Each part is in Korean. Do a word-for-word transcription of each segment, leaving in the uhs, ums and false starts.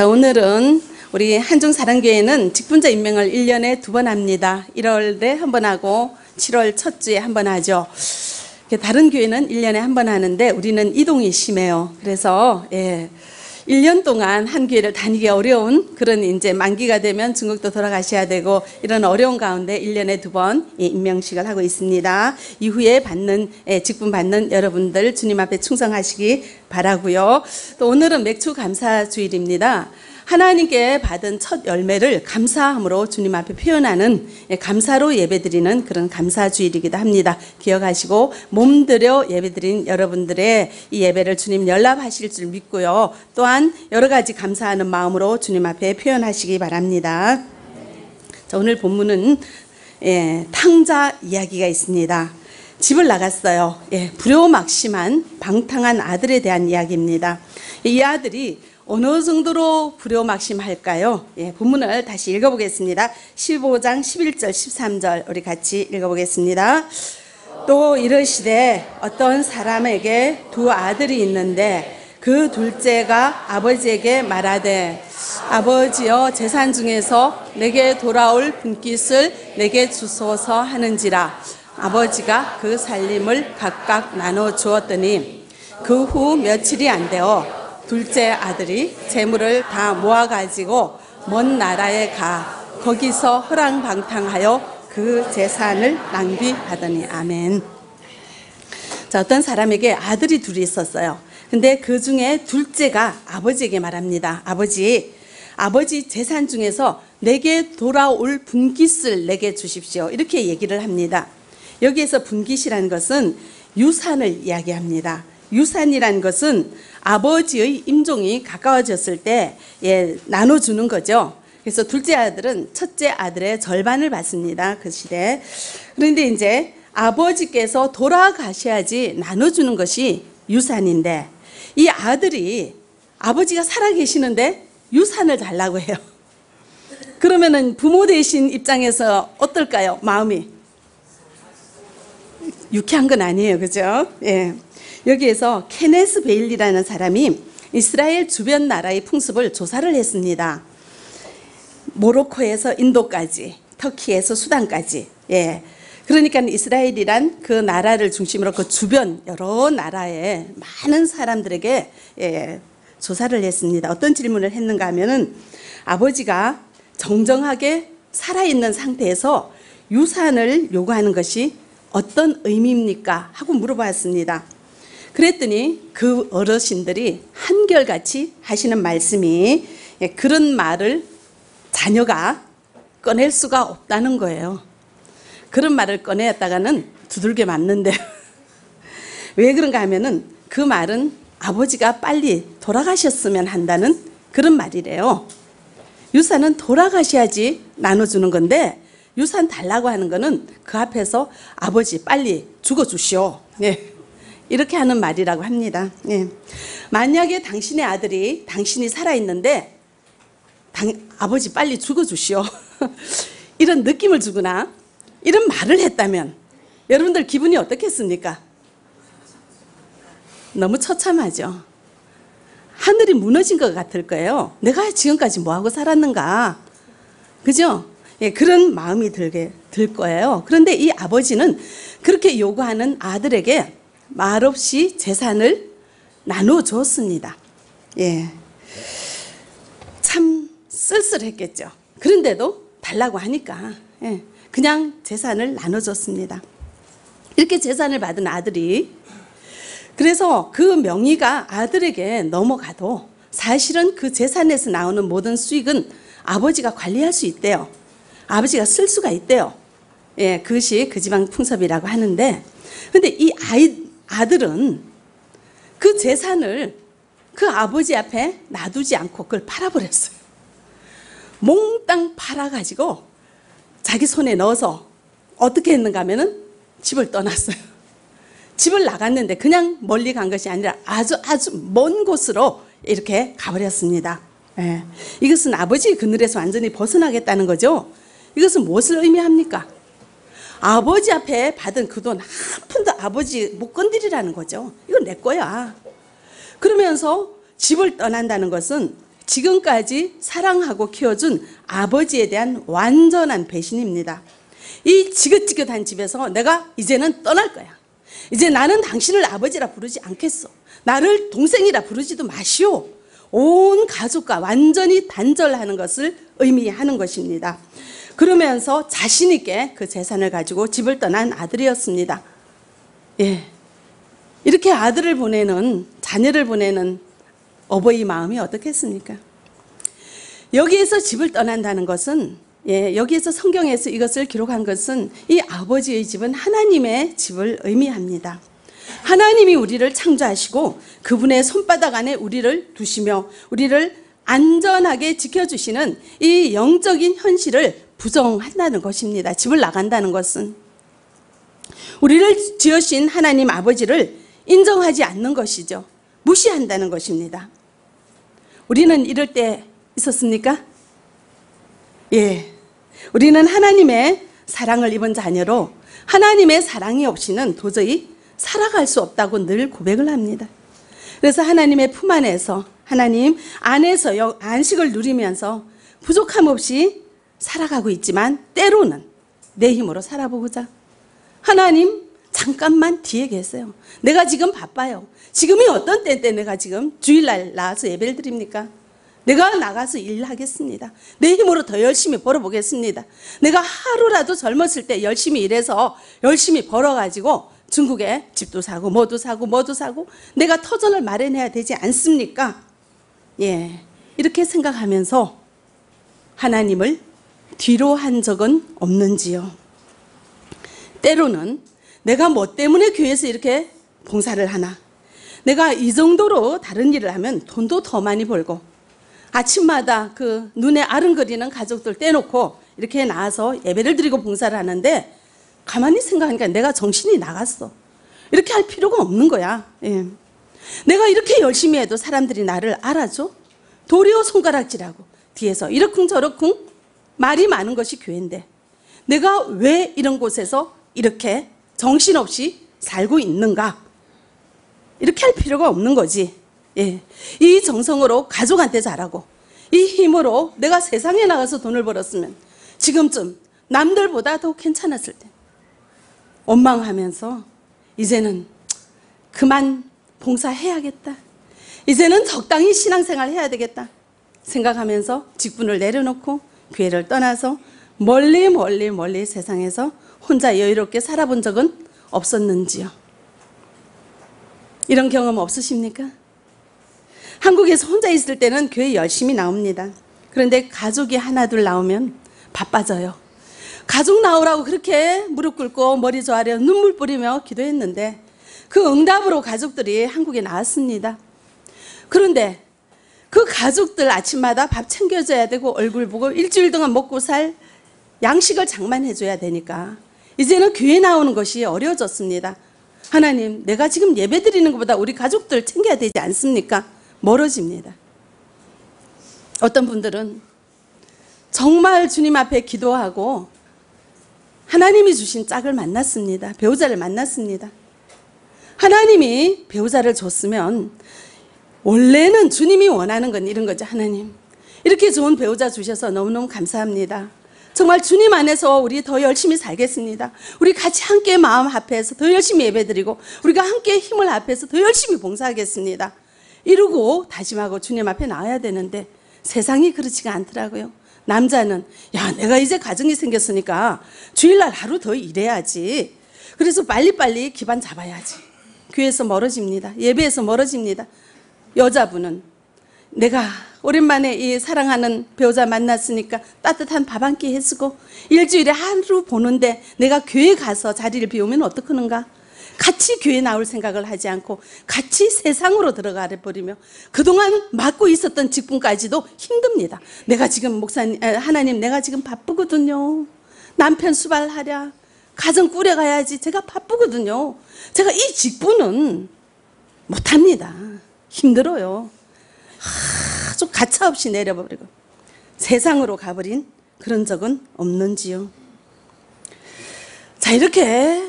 자, 오늘은 우리 한중사랑교회는 직분자 임명을 일 년에 두 번 합니다. 일월에 한 번 하고 칠월 첫 주에 한 번 하죠. 다른 교회는 일 년에 한 번 하는데 우리는 이동이 심해요. 그래서 예, 일 년 동안 한 교회를 다니기 어려운 그런 이제 만기가 되면 중국도 돌아가셔야 되고 이런 어려운 가운데 일 년에 두 번 예, 임명식을 하고 있습니다. 이후에 받는 예, 직분 받는 여러분들 주님 앞에 충성하시기 바라고요. 또 오늘은 맥주 감사 주일입니다. 하나님께 받은 첫 열매를 감사함으로 주님 앞에 표현하는 감사로 예배드리는 그런 감사주일이기도 합니다. 기억하시고 몸들여 예배드린 여러분들의 이 예배를 주님 연락하실 줄 믿고요. 또한 여러 가지 감사하는 마음으로 주님 앞에 표현하시기 바랍니다. 자, 오늘 본문은 예, 탕자 이야기가 있습니다. 집을 나갔어요. 예, 불효막심한 방탕한 아들에 대한 이야기입니다. 이 아들이 어느 정도로 불효막심할까요? 예, 본문을 다시 읽어보겠습니다. 십오장 십일절 십삼절 우리 같이 읽어보겠습니다. 또 이르시되 어떤 사람에게 두 아들이 있는데 그 둘째가 아버지에게 말하되 아버지여 재산 중에서 내게 돌아올 분깃을 내게 주소서 하는지라 아버지가 그 살림을 각각 나눠 주었더니 그 후 며칠이 안 되어 둘째 아들이 재물을 다 모아가지고 먼 나라에 가 거기서 허랑방탕하여 그 재산을 낭비하더니 아멘. 자, 어떤 사람에게 아들이 둘이 있었어요. 근데 그 중에 둘째가 아버지에게 말합니다. 아버지, 아버지 재산 중에서 내게 돌아올 분깃을 내게 주십시오. 이렇게 얘기를 합니다. 여기에서 분깃이라는 것은 유산을 이야기합니다. 유산이란 것은 아버지의 임종이 가까워졌을 때 예, 나눠주는 거죠. 그래서 둘째 아들은 첫째 아들의 절반을 받습니다. 그 시대. 그런데 이제 아버지께서 돌아가셔야지 나눠주는 것이 유산인데 이 아들이 아버지가 살아계시는데 유산을 달라고 해요. 그러면은 부모 되신 입장에서 어떨까요? 마음이 유쾌한 건 아니에요. 그죠? 예. 여기에서 케네스 베일리라는 사람이 이스라엘 주변 나라의 풍습을 조사를 했습니다. 모로코에서 인도까지, 터키에서 수단까지. 예. 그러니까 이스라엘이란 그 나라를 중심으로 그 주변 여러 나라의 많은 사람들에게 예, 조사를 했습니다. 어떤 질문을 했는가 하면은 아버지가 정정하게 살아있는 상태에서 유산을 요구하는 것이 어떤 의미입니까? 하고 물어봤습니다. 그랬더니 그 어르신들이 한결같이 하시는 말씀이 예, 그런 말을 자녀가 꺼낼 수가 없다는 거예요. 그런 말을 꺼내었다가는 두들겨 맞는데 왜 그런가 하면은 그 말은 아버지가 빨리 돌아가셨으면 한다는 그런 말이래요. 유산은 돌아가셔야지 나눠주는 건데 유산 달라고 하는 거는 그 앞에서 아버지 빨리 죽어주시오. 예. 이렇게 하는 말이라고 합니다. 예. 만약에 당신의 아들이 당신이 살아있는데 당, 아버지 빨리 죽어주시오 이런 느낌을 주거나 이런 말을 했다면 여러분들 기분이 어떻겠습니까? 너무 처참하죠. 하늘이 무너진 것 같을 거예요. 내가 지금까지 뭐하고 살았는가, 그죠? 예, 그런 마음이 들게 들 거예요. 그런데 이 아버지는 그렇게 요구하는 아들에게 말없이 재산을 나눠줬습니다. 예, 참 쓸쓸했겠죠. 그런데도 달라고 하니까 예, 그냥 재산을 나눠줬습니다. 이렇게 재산을 받은 아들이 그래서 그 명의가 아들에게 넘어가도 사실은 그 재산에서 나오는 모든 수익은 아버지가 관리할 수 있대요. 아버지가 쓸 수가 있대요. 예, 그것이 그 지방 풍습이라고 하는데 근데 이 아이 아들은 그 재산을 그 아버지 앞에 놔두지 않고 그걸 팔아버렸어요. 몽땅 팔아가지고 자기 손에 넣어서 어떻게 했는가 하면은 집을 떠났어요. 집을 나갔는데 그냥 멀리 간 것이 아니라 아주 아주 먼 곳으로 이렇게 가버렸습니다. 예. 이것은 아버지의 그늘에서 완전히 벗어나겠다는 거죠. 이것은 무엇을 의미합니까? 아버지 앞에 받은 그 돈 한 푼도 아버지 못 건드리라는 거죠. 이건 내 거야. 그러면서 집을 떠난다는 것은 지금까지 사랑하고 키워준 아버지에 대한 완전한 배신입니다. 이 지긋지긋한 집에서 내가 이제는 떠날 거야. 이제 나는 당신을 아버지라 부르지 않겠어. 나를 동생이라 부르지도 마시오. 온 가족과 완전히 단절하는 것을 의미하는 것입니다. 그러면서 자신 있게 그 재산을 가지고 집을 떠난 아들이었습니다. 예, 이렇게 아들을 보내는, 자녀를 보내는 어버이 마음이 어떻겠습니까? 여기에서 집을 떠난다는 것은, 예, 여기에서 성경에서 이것을 기록한 것은 이 아버지의 집은 하나님의 집을 의미합니다. 하나님이 우리를 창조하시고 그분의 손바닥 안에 우리를 두시며 우리를 안전하게 지켜주시는 이 영적인 현실을 부정한다는 것입니다. 집을 나간다는 것은 우리를 지으신 하나님 아버지를 인정하지 않는 것이죠. 무시한다는 것입니다. 우리는 이럴 때 있었습니까? 예, 우리는 하나님의 사랑을 입은 자녀로 하나님의 사랑이 없이는 도저히 살아갈 수 없다고 늘 고백을 합니다. 그래서 하나님의 품 안에서, 하나님 안에서 안식을 누리면서 부족함 없이 살아가고 있지만 때로는 내 힘으로 살아보고자, 하나님 잠깐만 뒤에 계세요. 내가 지금 바빠요. 지금이 어떤 때인데 내가 지금 주일날 나와서 예배를 드립니까? 내가 나가서 일을 하겠습니다. 내 힘으로 더 열심히 벌어보겠습니다. 내가 하루라도 젊었을 때 열심히 일해서 열심히 벌어가지고 중국에 집도 사고 뭐도 사고 뭐도 사고 내가 터전을 마련해야 되지 않습니까? 예, 이렇게 생각하면서 하나님을 뒤로 한 적은 없는지요. 때로는 내가 뭐 때문에 교회에서 이렇게 봉사를 하나, 내가 이 정도로 다른 일을 하면 돈도 더 많이 벌고 아침마다 그 눈에 아른거리는 가족들 떼놓고 이렇게 나와서 예배를 드리고 봉사를 하는데 가만히 생각하니까 내가 정신이 나갔어. 이렇게 할 필요가 없는 거야. 예. 내가 이렇게 열심히 해도 사람들이 나를 알아줘? 도리어 손가락질하고 뒤에서 이러쿵저러쿵 말이 많은 것이 교회인데 내가 왜 이런 곳에서 이렇게 정신없이 살고 있는가? 이렇게 할 필요가 없는 거지. 예. 이 정성으로 가족한테 잘하고 이 힘으로 내가 세상에 나가서 돈을 벌었으면 지금쯤 남들보다 더 괜찮았을 때 원망하면서 이제는 그만 봉사해야겠다, 이제는 적당히 신앙생활 해야 되겠다 생각하면서 직분을 내려놓고 교회를 떠나서 멀리 멀리 멀리 세상에서 혼자 여유롭게 살아본 적은 없었는지요. 이런 경험 없으십니까? 한국에서 혼자 있을 때는 교회 열심히 나옵니다. 그런데 가족이 하나둘 나오면 바빠져요. 가족 나오라고 그렇게 무릎 꿇고 머리 조아려 눈물 뿌리며 기도했는데 그 응답으로 가족들이 한국에 나왔습니다. 그런데 그 가족들 아침마다 밥 챙겨줘야 되고 얼굴 보고 일주일 동안 먹고 살 양식을 장만해줘야 되니까 이제는 교회 나오는 것이 어려워졌습니다. 하나님, 내가 지금 예배 드리는 것보다 우리 가족들 챙겨야 되지 않습니까? 멀어집니다. 어떤 분들은 정말 주님 앞에 기도하고 하나님이 주신 짝을 만났습니다. 배우자를 만났습니다. 하나님이 배우자를 줬으면 원래는 주님이 원하는 건 이런 거죠. 하나님, 이렇게 좋은 배우자 주셔서 너무너무 감사합니다. 정말 주님 안에서 우리 더 열심히 살겠습니다. 우리 같이 함께 마음 합해서 더 열심히 예배드리고 우리가 함께 힘을 합해서 더 열심히 봉사하겠습니다. 이러고 다짐하고 주님 앞에 나와야 되는데 세상이 그렇지가 않더라고요. 남자는 야, 내가 이제 가정이 생겼으니까 주일날 하루 더 일해야지. 그래서 빨리빨리 기반 잡아야지. 교회에서 멀어집니다. 예배에서 멀어집니다. 여자분은 내가 오랜만에 이 사랑하는 배우자 만났으니까 따뜻한 밥 한 끼 해주고 일주일에 하루 보는데 내가 교회 가서 자리를 비우면 어떡하는가? 같이 교회 나올 생각을 하지 않고 같이 세상으로 들어가버리며 그동안 맡고 있었던 직분까지도 힘듭니다. 내가 지금 목사님, 하나님 내가 지금 바쁘거든요. 남편 수발하랴, 가정 꾸려가야지. 제가 바쁘거든요. 제가 이 직분은 못합니다. 힘들어요. 아주 가차없이 내려버리고 세상으로 가버린 그런 적은 없는지요. 자, 이렇게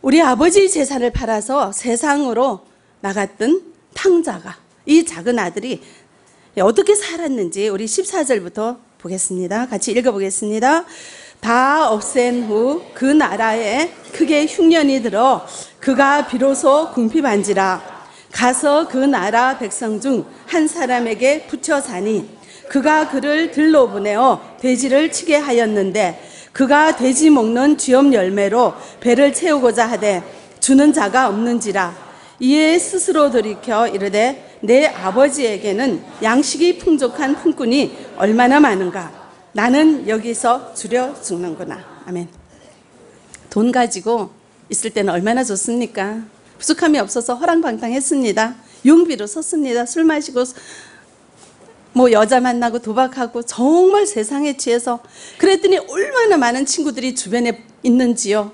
우리 아버지의 재산을 팔아서 세상으로 나갔던 탕자가, 이 작은 아들이 어떻게 살았는지 우리 십사 절부터 보겠습니다. 같이 읽어보겠습니다. 다 없앤 후 그 나라에 크게 흉년이 들어 그가 비로소 궁핍한지라. 가서 그 나라 백성 중 한 사람에게 붙여 사니 그가 그를 들로 보내어 돼지를 치게 하였는데 그가 돼지 먹는 쥐엄 열매로 배를 채우고자 하되 주는 자가 없는지라. 이에 스스로 돌이켜 이르되 내 아버지에게는 양식이 풍족한 품꾼이 얼마나 많은가. 나는 여기서 주려 죽는구나. 아멘. 돈 가지고 있을 때는 얼마나 좋습니까? 부족함이 없어서 허랑방탕했습니다. 용비로 썼습니다. 술 마시고 뭐 여자 만나고 도박하고 정말 세상에 취해서 그랬더니 얼마나 많은 친구들이 주변에 있는지요.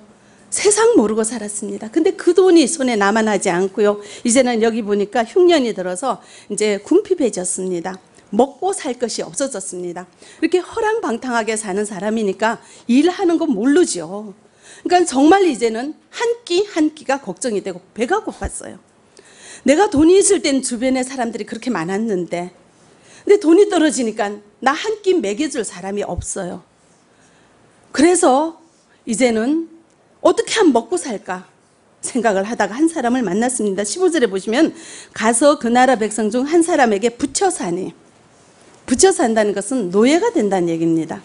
세상 모르고 살았습니다. 근데 그 돈이 손에 남아나지 않고요. 이제는 여기 보니까 흉년이 들어서 이제 궁핍해졌습니다. 먹고 살 것이 없어졌습니다. 이렇게 허랑방탕하게 사는 사람이니까 일하는 건 모르죠. 그러니까 정말 이제는 한 끼 한 끼가 걱정이 되고 배가 고팠어요. 내가 돈이 있을 땐 주변에 사람들이 그렇게 많았는데 근데 돈이 떨어지니까 나 한 끼 먹여줄 사람이 없어요. 그래서 이제는 어떻게 하면 먹고 살까 생각을 하다가 한 사람을 만났습니다. 십오 절에 보시면 가서 그 나라 백성 중 한 사람에게 붙여 사니. 붙여 산다는 것은 노예가 된다는 얘기입니다.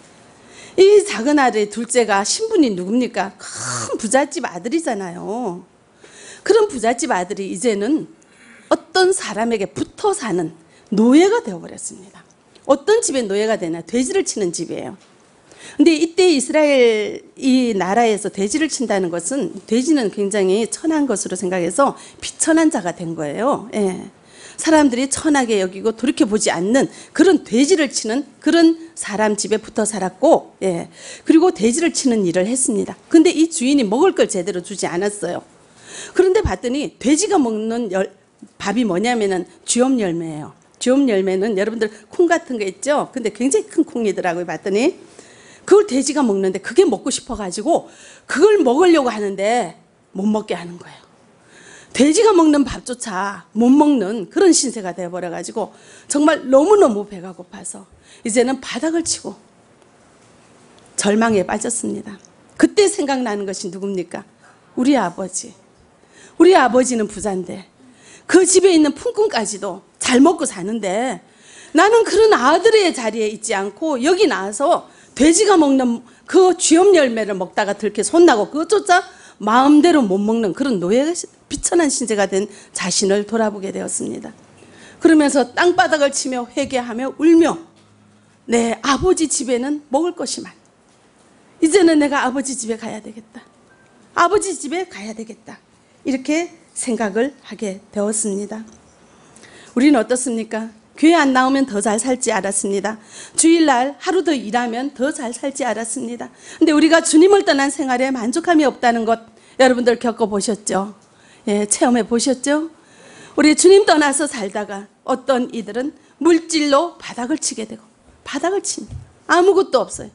이 작은 아들의 둘째가 신분이 누굽니까? 큰 부잣집 아들이잖아요. 그런 부잣집 아들이 이제는 어떤 사람에게 붙어 사는 노예가 되어버렸습니다. 어떤 집의 노예가 되나? 돼지를 치는 집이에요. 근데 이때 이스라엘 이 나라에서 돼지를 친다는 것은 돼지는 굉장히 천한 것으로 생각해서 비천한 자가 된 거예요. 예. 사람들이 천하게 여기고 돌이켜보지 않는 그런 돼지를 치는 그런 사람 집에 붙어 살았고, 예. 그리고 돼지를 치는 일을 했습니다. 근데 이 주인이 먹을 걸 제대로 주지 않았어요. 그런데 봤더니 돼지가 먹는 열, 밥이 뭐냐면은 쥐엄 열매예요. 쥐엄 열매는 여러분들 콩 같은 거 있죠? 근데 굉장히 큰 콩이더라고요. 봤더니 그걸 돼지가 먹는데 그게 먹고 싶어가지고 그걸 먹으려고 하는데 못 먹게 하는 거예요. 돼지가 먹는 밥조차 못 먹는 그런 신세가 되어버려가지고 정말 너무너무 배가 고파서 이제는 바닥을 치고 절망에 빠졌습니다. 그때 생각나는 것이 누굽니까? 우리 아버지. 우리 아버지는 부자인데 그 집에 있는 품꾼까지도 잘 먹고 사는데 나는 그런 아들의 자리에 있지 않고 여기 나와서 돼지가 먹는 그 쥐엄 열매를 먹다가 들게 손나고 그것조차 마음대로 못 먹는 그런 노예가 비천한 신세가 된 자신을 돌아보게 되었습니다. 그러면서 땅바닥을 치며 회개하며 울며 내 아버지 집에는 먹을 것이만 이제는 내가 아버지 집에 가야 되겠다. 아버지 집에 가야 되겠다. 이렇게 생각을 하게 되었습니다. 우리는 어떻습니까? 교회 안 나오면 더 잘 살지 알았습니다. 주일날 하루 더 일하면 더 잘 살지 알았습니다. 근데 우리가 주님을 떠난 생활에 만족함이 없다는 것 여러분들 겪어보셨죠? 예, 체험해 보셨죠? 우리 주님 떠나서 살다가 어떤 이들은 물질로 바닥을 치게 되고 바닥을 칩니다. 아무것도 없어요.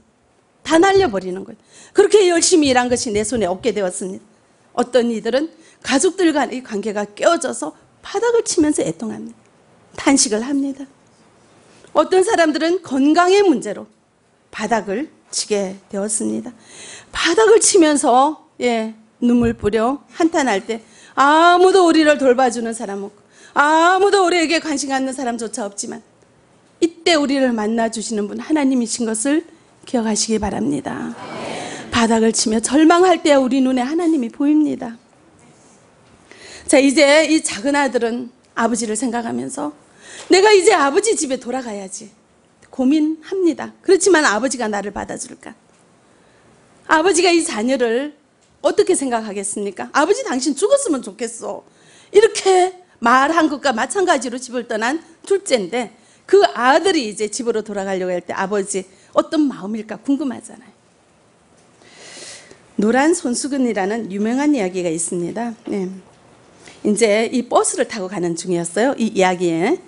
다 날려버리는 거예요. 그렇게 열심히 일한 것이 내 손에 없게 되었습니다. 어떤 이들은 가족들 간의 관계가 깨어져서 바닥을 치면서 애통합니다. 탄식을 합니다. 어떤 사람들은 건강의 문제로 바닥을 치게 되었습니다. 바닥을 치면서 예, 눈물 뿌려 한탄할 때 아무도 우리를 돌봐주는 사람 없고 아무도 우리에게 관심 갖는 사람조차 없지만 이때 우리를 만나주시는 분 하나님이신 것을 기억하시기 바랍니다. 바닥을 치며 절망할 때 우리 눈에 하나님이 보입니다. 자, 이제 이 작은 아들은 아버지를 생각하면서 내가 이제 아버지 집에 돌아가야지 고민합니다. 그렇지만 아버지가 나를 받아줄까? 아버지가 이 자녀를 어떻게 생각하겠습니까? 아버지 당신 죽었으면 좋겠어. 이렇게 말한 것과 마찬가지로 집을 떠난 둘째인데 그 아들이 이제 집으로 돌아가려고 할 때 아버지 어떤 마음일까 궁금하잖아요. 노란 손수건이라는 유명한 이야기가 있습니다. 네. 이제 이 버스를 타고 가는 중이었어요. 이 이야기에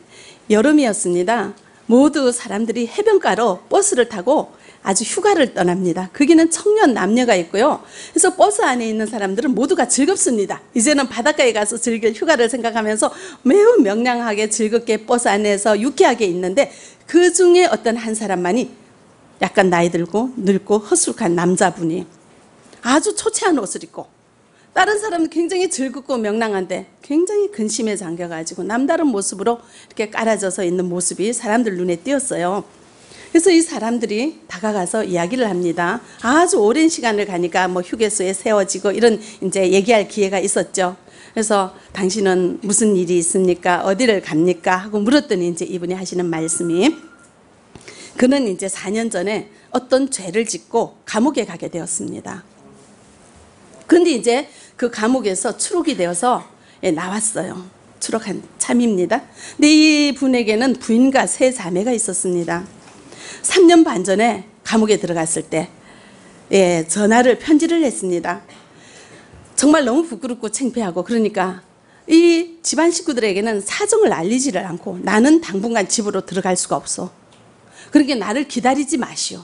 여름이었습니다. 모두 사람들이 해변가로 버스를 타고 아주 휴가를 떠납니다. 거기는 청년 남녀가 있고요. 그래서 버스 안에 있는 사람들은 모두가 즐겁습니다. 이제는 바닷가에 가서 즐길 휴가를 생각하면서 매우 명랑하게 즐겁게 버스 안에서 유쾌하게 있는데, 그 중에 어떤 한 사람만이 약간 나이 들고 늙고 허술한 남자분이 아주 초췌한 옷을 입고, 다른 사람은 굉장히 즐겁고 명랑한데 굉장히 근심에 잠겨가지고 남다른 모습으로 이렇게 깔아져서 있는 모습이 사람들 눈에 띄었어요. 그래서 이 사람들이 다가가서 이야기를 합니다. 아주 오랜 시간을 가니까 뭐 휴게소에 세워지고 이런 이제 얘기할 기회가 있었죠. 그래서 당신은 무슨 일이 있습니까? 어디를 갑니까? 하고 물었더니 이제 이분이 하시는 말씀이, 그는 이제 사 년 전에 어떤 죄를 짓고 감옥에 가게 되었습니다. 근데 이제 그 감옥에서 추록이 되어서 나왔어요. 추록한 참입니다. 근데 이 분에게는 부인과 세 자매가 있었습니다. 삼 년 반 전에 감옥에 들어갔을 때 예, 전화를 편지를 했습니다. 정말 너무 부끄럽고 창피하고, 그러니까 이 집안 식구들에게는 사정을 알리지를 않고, 나는 당분간 집으로 들어갈 수가 없어. 그러니까 나를 기다리지 마시오.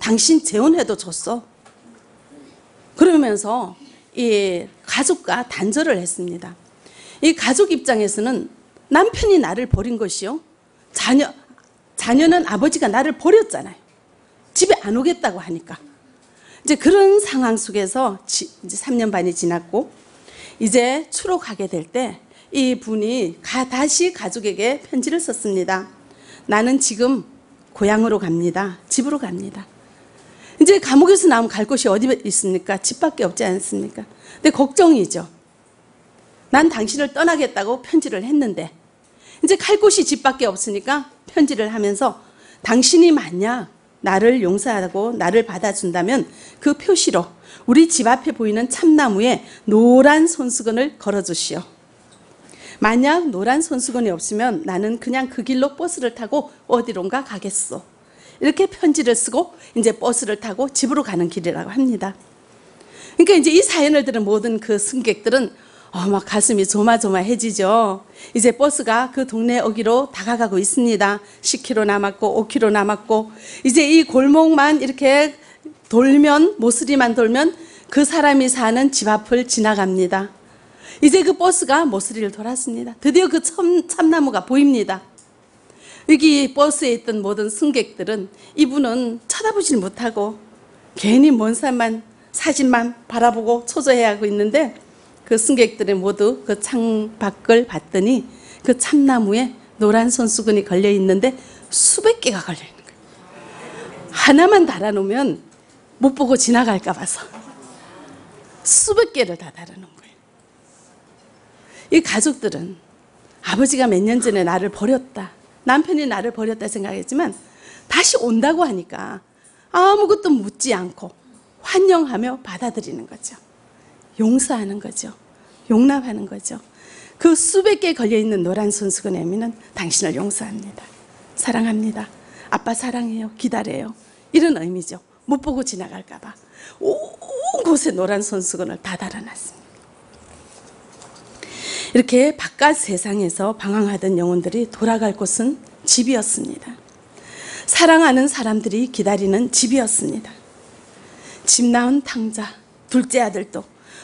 당신 재혼해도 줬어. 그러면서 이 가족과 단절을 했습니다. 이 가족 입장에서는 남편이 나를 버린 것이요, 자녀 자녀는 아버지가 나를 버렸잖아요. 집에 안 오겠다고 하니까. 이제 그런 상황 속에서 지, 이제 삼 년 반이 지났고, 이제 추록하게 될 때 이 분이 가, 다시 가족에게 편지를 썼습니다. 나는 지금 고향으로 갑니다. 집으로 갑니다. 이제 감옥에서 나오면 갈 곳이 어디 있습니까? 집밖에 없지 않습니까? 근데 걱정이죠. 난 당신을 떠나겠다고 편지를 했는데 이제 갈 곳이 집밖에 없으니까 편지를 하면서, 당신이 만약 나를 용서하고 나를 받아준다면 그 표시로 우리 집 앞에 보이는 참나무에 노란 손수건을 걸어주시오. 만약 노란 손수건이 없으면 나는 그냥 그 길로 버스를 타고 어디론가 가겠소. 이렇게 편지를 쓰고 이제 버스를 타고 집으로 가는 길이라고 합니다. 그러니까 이제 이 사연을 들은 모든 그 승객들은 어, 막 가슴이 조마조마해지죠. 이제 버스가 그 동네 어귀로 다가가고 있습니다. 십 킬로미터 남았고 오 킬로미터 남았고, 이제 이 골목만 이렇게 돌면, 모서리만 돌면 그 사람이 사는 집 앞을 지나갑니다. 이제 그 버스가 모서리를 돌았습니다. 드디어 그 참, 참나무가 보입니다. 여기 버스에 있던 모든 승객들은 이분은 쳐다보질 못하고 괜히 먼 산만 사진만 바라보고 초조해하고 있는데, 그 승객들이 모두 그 창밖을 봤더니 그 참나무에 노란 손수건이 걸려 있는데 수백 개가 걸려 있는 거예요. 하나만 달아놓으면 못 보고 지나갈까 봐서 수백 개를 다 달아놓은 거예요. 이 가족들은 아버지가 몇 년 전에 나를 버렸다, 남편이 나를 버렸다 생각했지만 다시 온다고 하니까 아무것도 묻지 않고 환영하며 받아들이는 거죠. 용서하는 거죠. 용납하는 거죠. 그 수백 개 걸려있는 노란 손수건의 의미는, 당신을 용서합니다. 사랑합니다. 아빠 사랑해요. 기다려요. 이런 의미죠. 못 보고 지나갈까 봐 온 곳에 노란 손수건을 다 달아놨습니다. 이렇게 바깥 세상에서 방황하던 영혼들이 돌아갈 곳은 집이었습니다. 사랑하는 사람들이 기다리는 집이었습니다. 집 낳은 탕자, 둘째 아들도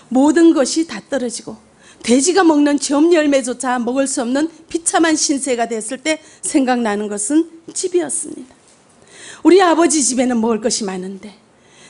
모든 것이 다 떨어지고 돼지가 먹는 점 열매조차 먹을 수 없는 비참한 신세가 됐을 때 생각나는 것은 집이었습니다. 우리 아버지 집에는 먹을 것이 많은데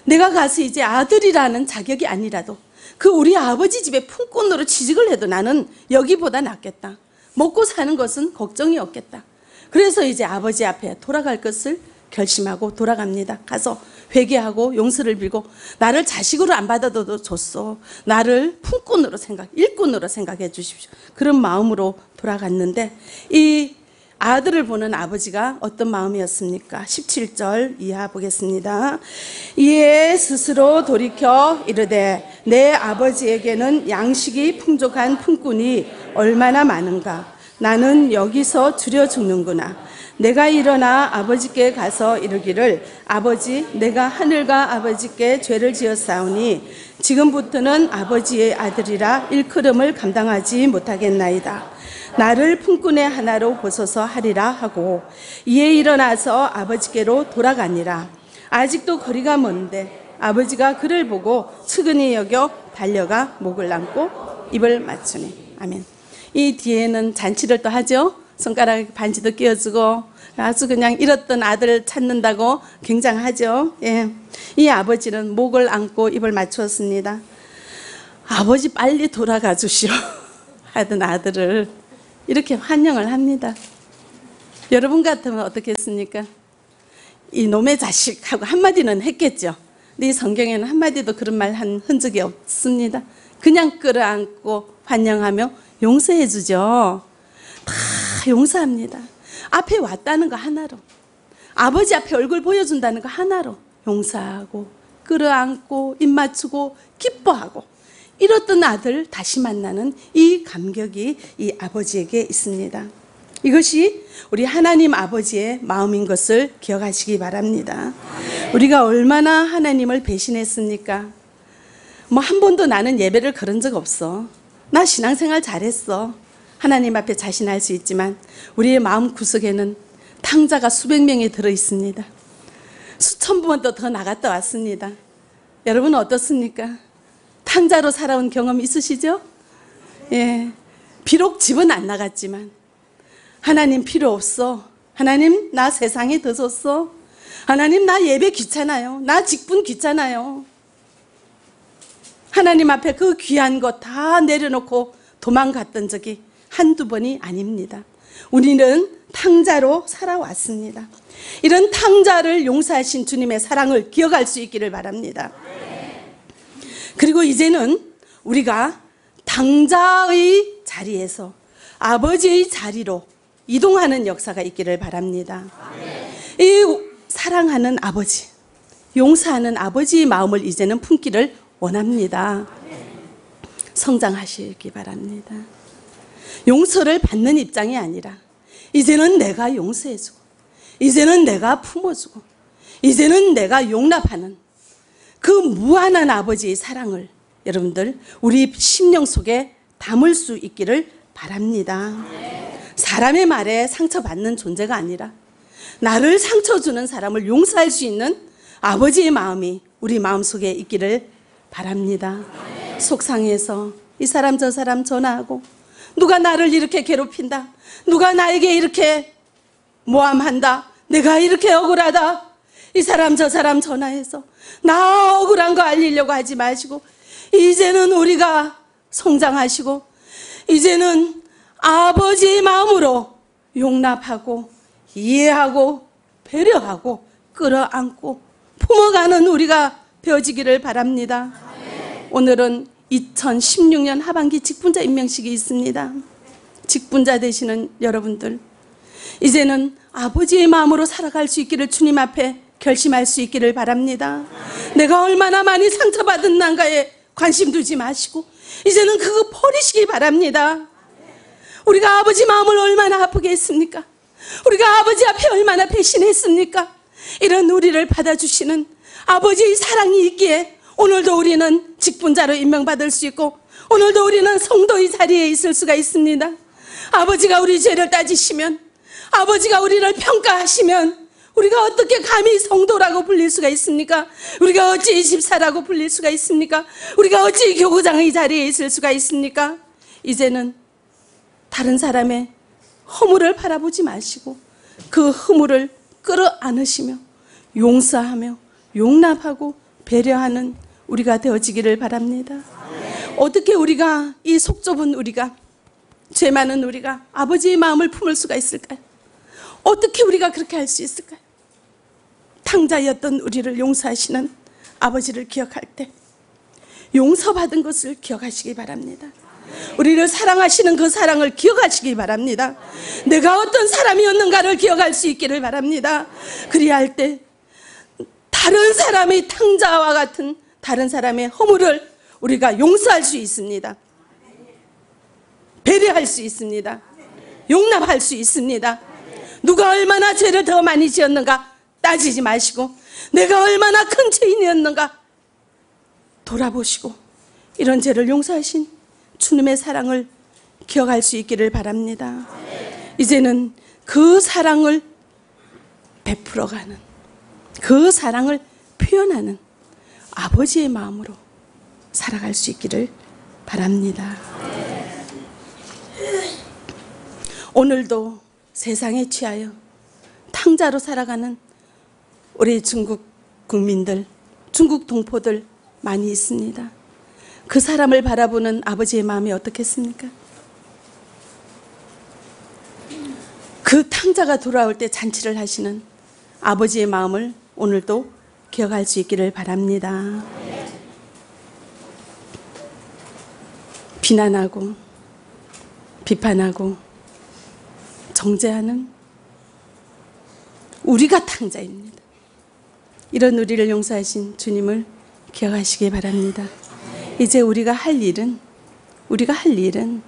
내가 가서 이제 아들이라는 자격이 아니라도 그 우리 아버지 집에 품꾼으로 취직을 해도 나는 여기보다 낫겠다. 먹고 사는 것은 걱정이 없겠다. 그래서 이제 아버지 앞에 돌아갈 것을 결심하고 돌아갑니다. 가서 회개하고 용서를 빌고, 나를 자식으로 안 받아도 줬어. 나를 품꾼으로 생각, 일꾼으로 생각해 주십시오. 그런 마음으로 돌아갔는데 이 아들을 보는 아버지가 어떤 마음이었습니까? 십칠 절 이하 보겠습니다. 이에 스스로 돌이켜 이르되, 내 아버지에게는 양식이 풍족한 품꾼이 얼마나 많은가. 나는 여기서 줄여 죽는구나. 내가 일어나 아버지께 가서 이르기를, 아버지, 내가 하늘과 아버지께 죄를 지었사오니 지금부터는 아버지의 아들이라 일컬음을 감당하지 못하겠나이다. 나를 품꾼의 하나로 보소서 하리라 하고 이에 일어나서 아버지께로 돌아가니라. 아직도 거리가 먼데 아버지가 그를 보고 측은히 여겨 달려가 목을 감고 입을 맞추니. 아멘. 이 뒤에는 잔치를 또 하죠. 손가락에 반지도 끼워주고 아주 그냥 잃었던 아들 찾는다고 굉장하죠. 예. 이 아버지는 목을 안고 입을 맞추었습니다. 아버지 빨리 돌아가 주시오 하던 아들을 이렇게 환영을 합니다. 여러분 같으면 어떻겠습니까? 이놈의 자식 하고 한마디는 했겠죠. 근데 이 성경에는 한마디도 그런 말 한 흔적이 없습니다. 그냥 끌어안고 환영하며 용서해 주죠. 다 용서합니다. 앞에 왔다는 거 하나로, 아버지 앞에 얼굴 보여준다는 거 하나로 용서하고 끌어안고 입 맞추고 기뻐하고, 잃었던 아들 다시 만나는 이 감격이 이 아버지에게 있습니다. 이것이 우리 하나님 아버지의 마음인 것을 기억하시기 바랍니다. 우리가 얼마나 하나님을 배신했습니까? 뭐 한 번도 나는 예배를 그런 적 없어, 나 신앙생활 잘했어, 하나님 앞에 자신할 수 있지만 우리의 마음 구석에는 탕자가 수백 명이 들어있습니다. 수천 번도 더 나갔다 왔습니다. 여러분은 어떻습니까? 탕자로 살아온 경험 있으시죠? 예, 비록 집은 안 나갔지만 하나님 필요 없어, 하나님 나 세상에 더 줬어, 하나님 나 예배 귀찮아요, 나 직분 귀찮아요, 하나님 앞에 그 귀한 것 다 내려놓고 도망갔던 적이 한두 번이 아닙니다. 우리는 탕자로 살아왔습니다. 이런 탕자를 용서하신 주님의 사랑을 기억할 수 있기를 바랍니다. 그리고 이제는 우리가 당자의 자리에서 아버지의 자리로 이동하는 역사가 있기를 바랍니다. 이 사랑하는 아버지, 용서하는 아버지의 마음을 이제는 품기를 원합니다. 성장하시기 바랍니다. 용서를 받는 입장이 아니라 이제는 내가 용서해주고, 이제는 내가 품어주고, 이제는 내가 용납하는 그 무한한 아버지의 사랑을 여러분들 우리 심령 속에 담을 수 있기를 바랍니다. 사람의 말에 상처받는 존재가 아니라 나를 상처주는 사람을 용서할 수 있는 아버지의 마음이 우리 마음속에 있기를 바랍니다. 속상해서 이 사람 저 사람 전화하고, 누가 나를 이렇게 괴롭힌다, 누가 나에게 이렇게 모함한다, 내가 이렇게 억울하다, 이 사람 저 사람 전화해서 나 억울한 거 알리려고 하지 마시고, 이제는 우리가 성장하시고 이제는 아버지의 마음으로 용납하고 이해하고 배려하고 끌어안고 품어가는 우리가 되어지기를 바랍니다. 오늘은 이천십육 년 하반기 직분자 임명식이 있습니다. 직분자 되시는 여러분들, 이제는 아버지의 마음으로 살아갈 수 있기를 주님 앞에 결심할 수 있기를 바랍니다. 내가 얼마나 많이 상처받은 난가에 관심 두지 마시고 이제는 그거 버리시기 바랍니다. 우리가 아버지 마음을 얼마나 아프게 했습니까? 우리가 아버지 앞에 얼마나 배신했습니까? 이런 우리를 받아주시는 아버지의 사랑이 있기에 오늘도 우리는 직분자로 임명받을 수 있고, 오늘도 우리는 성도의 자리에 있을 수가 있습니다. 아버지가 우리 죄를 따지시면, 아버지가 우리를 평가하시면 우리가 어떻게 감히 성도라고 불릴 수가 있습니까? 우리가 어찌 집사라고 불릴 수가 있습니까? 우리가 어찌 교구장의 자리에 있을 수가 있습니까? 이제는 다른 사람의 허물을 바라보지 마시고 그 허물을 끌어안으시며 용서하며 용납하고 배려하는 우리가 되어지기를 바랍니다. 어떻게 우리가 이 속 좁은 우리가, 죄 많은 우리가 아버지의 마음을 품을 수가 있을까요? 어떻게 우리가 그렇게 할 수 있을까요? 탕자였던 우리를 용서하시는 아버지를 기억할 때 용서받은 것을 기억하시기 바랍니다. 우리를 사랑하시는 그 사랑을 기억하시기 바랍니다. 내가 어떤 사람이었는가를 기억할 수 있기를 바랍니다. 그리할 때 다른 사람의 탕자와 같은 다른 사람의 허물을 우리가 용서할 수 있습니다. 배려할 수 있습니다. 용납할 수 있습니다. 누가 얼마나 죄를 더 많이 지었는가 따지지 마시고, 내가 얼마나 큰 죄인이었는가 돌아보시고 이런 죄를 용서하신 주님의 사랑을 기억할 수 있기를 바랍니다. 이제는 그 사랑을 베풀어가는, 그 사랑을 표현하는 아버지의 마음으로 살아갈 수 있기를 바랍니다. 오늘도 세상에 취하여 탕자로 살아가는 우리 중국 국민들, 중국 동포들 많이 있습니다. 그 사람을 바라보는 아버지의 마음이 어떻겠습니까? 그 탕자가 돌아올 때 잔치를 하시는 아버지의 마음을 오늘도 기억할 수 있기를 바랍니다. 비난하고 비판하고 정죄하는 우리가 탕자입니다. 이런 우리를 용서하신 주님을 기억하시기 바랍니다. 이제 우리가 할 일은 우리가 할 일은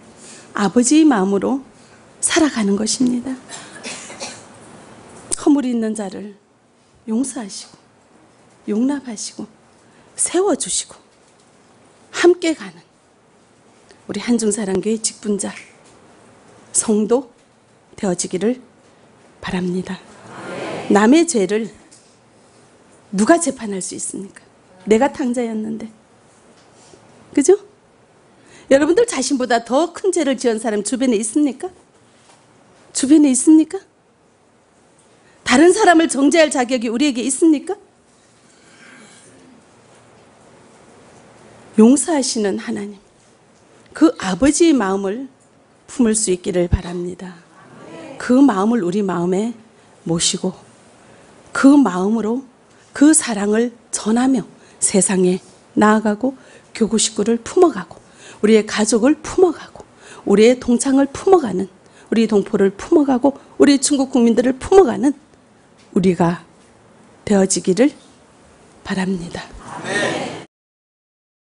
아버지의 마음으로 살아가는 것입니다. 허물이 있는 자를 용서하시고 용납하시고 세워주시고 함께 가는 우리 한중사랑교회 직분자 성도 되어지기를 바랍니다. 남의 죄를 누가 재판할 수 있습니까? 내가 탕자였는데, 그죠? 여러분들 자신보다 더 큰 죄를 지은 사람 주변에 있습니까? 주변에 있습니까? 다른 사람을 정죄할 자격이 우리에게 있습니까? 용서하시는 하나님, 그 아버지의 마음을 품을 수 있기를 바랍니다. 그 마음을 우리 마음에 모시고 그 마음으로 그 사랑을 전하며 세상에 나아가고 교구 식구를 품어가고 우리의 가족을 품어가고 우리의 동창을 품어가는, 우리 동포를 품어가고 우리 중국 국민들을 품어가는 우리가 되어지기를 바랍니다. 아멘.